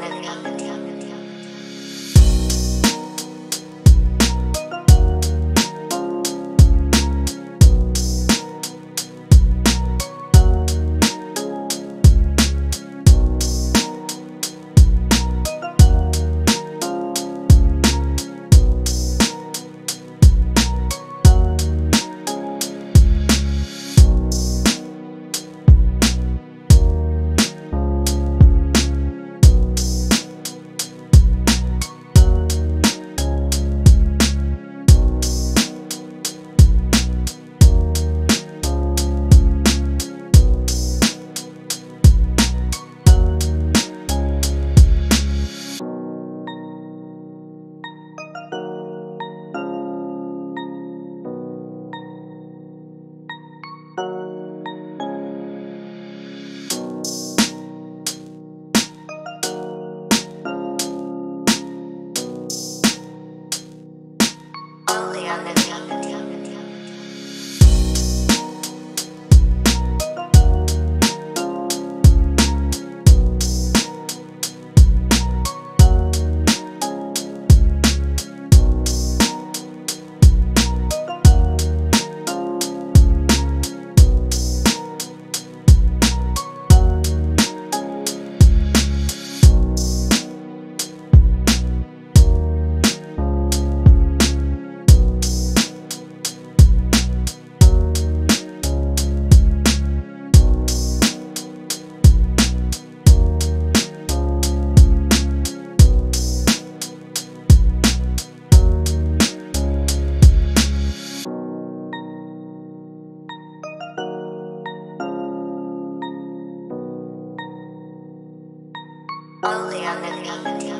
Only on the